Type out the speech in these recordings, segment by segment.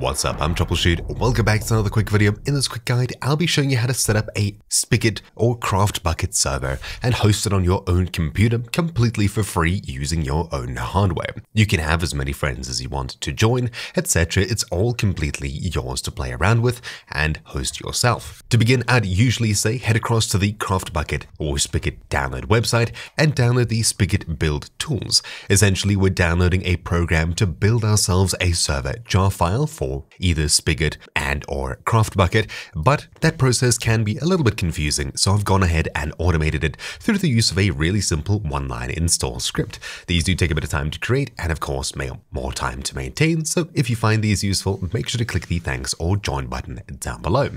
What's up, I'm TroubleChute. Welcome back to another quick video. In this quick guide, I'll be showing you how to set up a Spigot or CraftBukkit server and host it on your own computer completely for free using your own hardware. You can have as many friends as you want to join, etc. It's all completely yours to play around with and host yourself. To begin, I'd usually say head across to the CraftBukkit or Spigot download website and download the Spigot build tools. Essentially, we're downloading a program to build ourselves a server jar file for either Spigot and or CraftBukkit, but that process can be a little bit confusing, so I've gone ahead and automated it through the use of a really simple one-line install script. These do take a bit of time to create and of course more time to maintain, so if you find these useful, make sure to click the thanks or join button down below.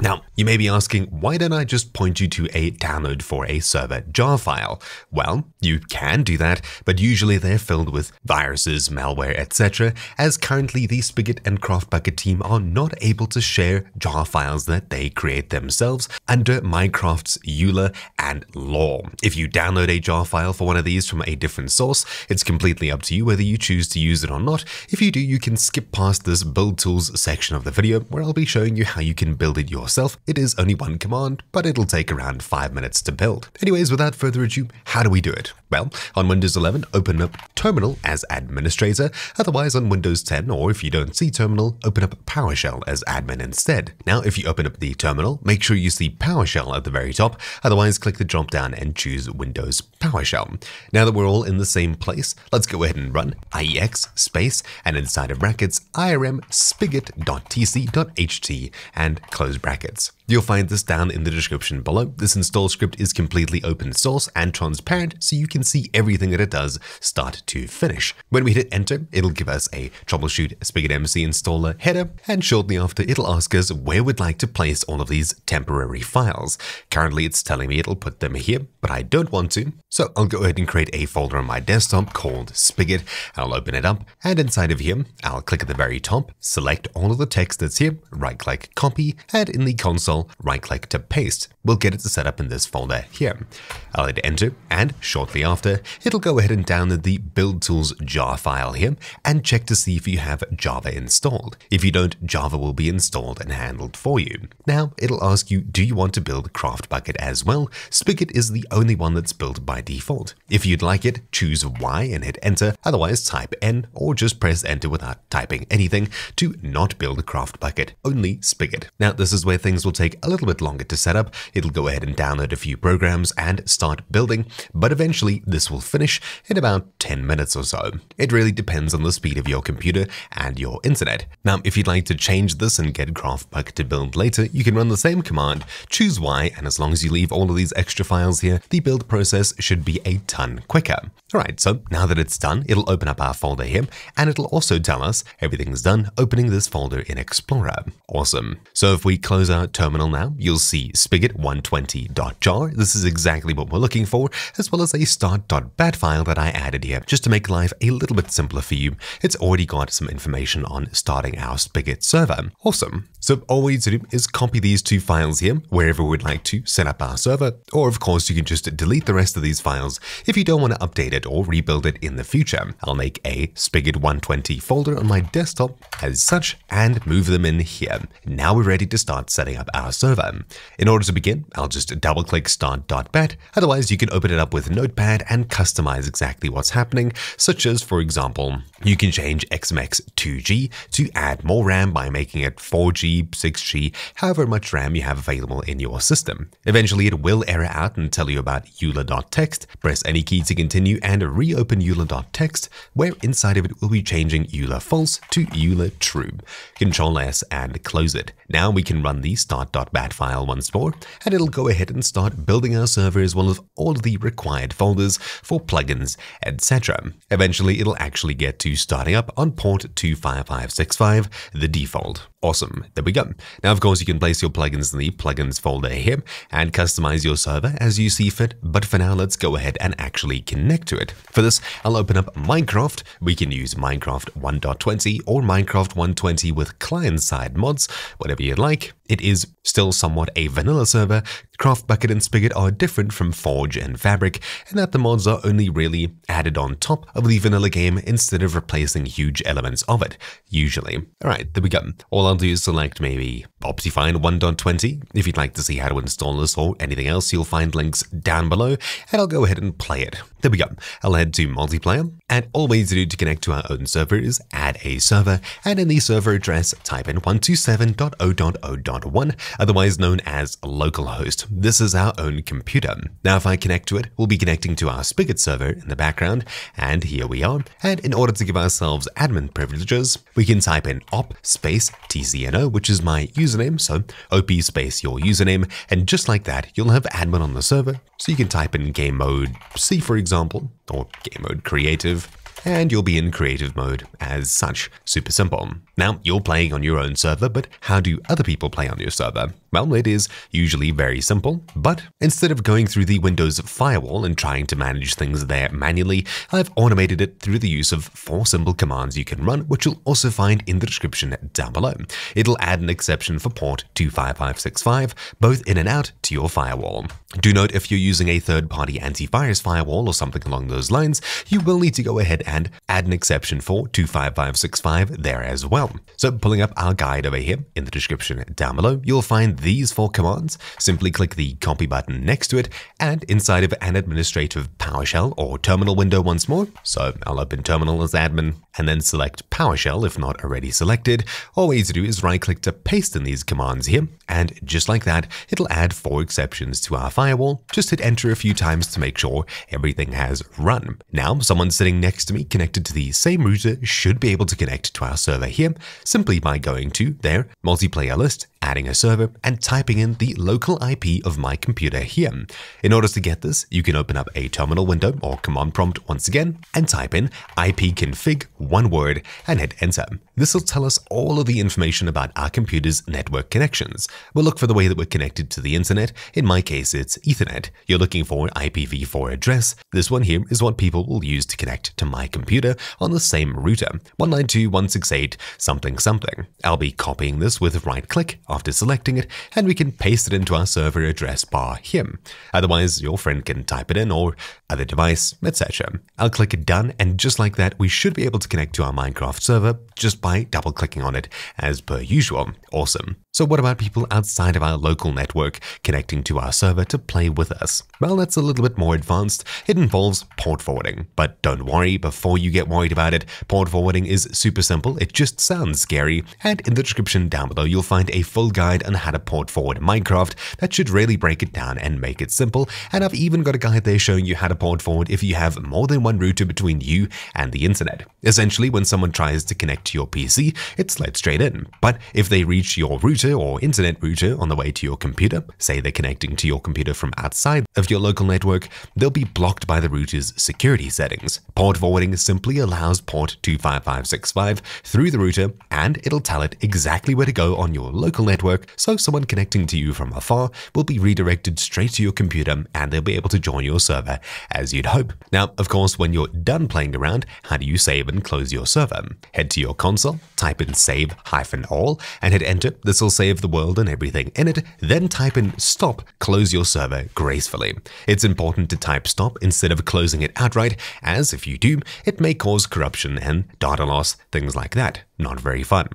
Now, you may be asking, why don't I just point you to a download for a server jar file? Well, you can do that, but usually they're filled with viruses, malware, etc., as currently the Spigot and CraftBukkit team are not able to share jar files that they create themselves under Minecraft's EULA and law. If you download a jar file for one of these from a different source, it's completely up to you whether you choose to use it or not. If you do, you can skip past this build tools section of the video where I'll be showing you how you can build it yourself. It is only one command, but it'll take around 5 minutes to build. Anyways, without further ado, how do we do it? Well, on Windows 11, open up Terminal as administrator. Otherwise, on Windows 10, or if you don't see Terminal, open up PowerShell as admin instead. Now, if you open up the terminal, make sure you see PowerShell at the very top. Otherwise, click the drop down and choose Windows PowerShell. Now that we're all in the same place, let's go ahead and run IEX space and inside of brackets irm spigot.tc.ht and close brackets. You'll find this down in the description below. This install script is completely open source and transparent, so you can see everything that it does start to finish. When we hit enter, it'll give us a TroubleChute Spigot MC installer header, and shortly after it'll ask us where we'd like to place all of these temporary files. Currently it's telling me it'll put them here, but I don't want to, so I'll go ahead and create a folder on my desktop called Spigot. I'll open it up, and inside of here, I'll click at the very top, select all of the text that's here, right-click copy, and in the console, right-click to paste. We'll get it to set up in this folder here. I'll hit enter, and shortly after, it'll go ahead and download the build tools jar file here and check to see if you have Java installed. If you don't, Java will be installed and handled for you. Now, it'll ask you, do you want to build CraftBukkit as well? Spigot is the only one that's built by default. If you'd like it, choose Y and hit enter, otherwise type N or just press enter without typing anything to not build CraftBukkit, only Spigot. Now, this is where things will take a little bit longer to set up. It'll go ahead and download a few programs and start building, but eventually this will finish in about 10 minutes or so. It really depends on the speed of your computer and your internet. Now, if you'd like to change this and get CraftBukkit to build later, you can run the same command, choose Y, and as long as you leave all of these extra files here, the build process should be a ton quicker. All right, so now that it's done, it'll open up our folder here, and it'll also tell us everything's done opening this folder in Explorer. Awesome. So if we close our terminal now, you'll see spigot120.jar. This is exactly what we're looking for, as well as a start.bat file that I added here just to make life a little bit simpler for you. It's already got some information on starting our Spigot server. Awesome. So all we need to do is copy these two files here wherever we'd like to set up our server, or of course you can just delete the rest of these files if you don't want to update it or rebuild it in the future. I'll make a Spigot120 folder on my desktop as such and move them in here. Now we're ready to start setting up our server. In order to begin, I'll just double click start.bat. Otherwise, you can open it up with Notepad and customize exactly what's happening, such as, for example, you can change XMX 2G to add more RAM by making it 4G, 6G, however much RAM you have available in your system. Eventually, it will error out and tell you about EULA.txt. Press any key to continue and reopen EULA.txt, where inside of it will be changing EULA false to EULA true. Control S and close it. Now we can run the start.bat file once more, and it'll go ahead and start building our server as well as all of the required folders for plugins, etc. Eventually, it'll actually get to starting up on port 25565, the default. Awesome, there we go. Now, of course, you can place your plugins in the plugins folder here and customize your server as you see fit, but for now, let's go ahead and actually connect to it. For this, I'll open up Minecraft. We can use Minecraft 1.20 or Minecraft 1.20 with client-side mods, whatever you'd like. It is still somewhat a vanilla server. CraftBukkit and Spigot are different from Forge and Fabric, and that the mods are only really added on top of the vanilla game instead of replacing huge elements of it, usually. All right, there we go. All I'll do is select maybe Optifine 1.20. If you'd like to see how to install this or anything else, you'll find links down below, and I'll go ahead and play it. There we go. I'll head to multiplayer, and all we need to do to connect to our own server is add a server, and in the server address, type in 127.0.0.1, otherwise known as localhost. This is our own computer. Now, if I connect to it, we'll be connecting to our Spigot server in the background, and here we are. And in order to give ourselves admin privileges, we can type in op space tcno, which is my username, so op space your username, and just like that, you'll have admin on the server. So you can type in game mode C, for example, or game mode creative, and you'll be in creative mode as such. Super simple. Now, you're playing on your own server, but how do other people play on your server? Well, it is usually very simple, but instead of going through the Windows firewall and trying to manage things there manually, I've automated it through the use of 4 simple commands you can run, which you'll also find in the description down below. It'll add an exception for port 25565, both in and out, to your firewall. Do note, if you're using a third-party antivirus firewall or something along those lines, you will need to go ahead and add an exception for 25565 there as well. So pulling up our guide over here in the description down below, you'll find these 4 commands. Simply click the copy button next to it, and inside of an administrative PowerShell or terminal window once more. So I'll open terminal as admin and then select PowerShell if not already selected. All we need to do is right click to paste in these commands here, and just like that, it'll add 4 exceptions to our firewall. Just hit enter a few times to make sure everything has run. Now, someone sitting next to me connected to the same router should be able to connect to our server here simply by going to their multiplayer list, adding a server, and typing in the local IP of my computer here. In order to get this, you can open up a terminal window or command prompt once again and type in ipconfig, one word, and hit enter. This will tell us all of the information about our computer's network connections. We'll look for the way that we're connected to the internet. In my case, it's Ethernet. You're looking for an IPv4 address. This one here is what people will use to connect to my computer on the same router, 192.168 something something. I'll be copying this with right click after selecting it, and we can paste it into our server address bar here. Otherwise, your friend can type it in or other device, etc. I'll click done, and just like that, we should be able to connect to our Minecraft server just by double clicking on it as per usual. Awesome. So what about people outside of our local network connecting to our server to play with us? Well, that's a little bit more advanced. It involves port forwarding, but don't worry, before you get worried about it, port forwarding is super simple. It just sounds scary. And in the description down below, you'll find a full guide on how to port forward Minecraft that should really break it down and make it simple. And I've even got a guide there showing you how to port forward if you have more than one router between you and the internet. Essentially, when someone tries to connect to your PC, it's let straight in. But if they reach your router or internet router on the way to your computer, say they're connecting to your computer from outside of your local network, they'll be blocked by the router's security settings. Port forwarding simply allows port 25565 through the router, and it'll tell it exactly where to go on your local network, so someone connecting to you from afar will be redirected straight to your computer and they'll be able to join your server as you'd hope. Now, of course, when you're done playing around, how do you save and close your server? Head to your console, type in save-all and hit enter. This will save the world and everything in it, then type in stop, close your server gracefully. It's important to type stop instead of closing it outright, as if you do, it may cause corruption and data loss, things like that. Not very fun.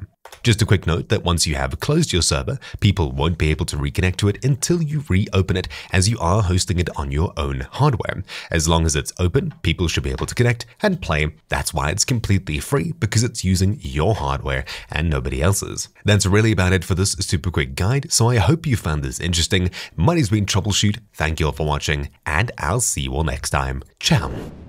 Just a quick note that once you have closed your server, people won't be able to reconnect to it until you reopen it, as you are hosting it on your own hardware. As long as it's open, people should be able to connect and play. That's why it's completely free, because it's using your hardware and nobody else's. That's really about it for this super quick guide, so I hope you found this interesting. My name's been TroubleChute, thank you all for watching, and I'll see you all next time. Ciao!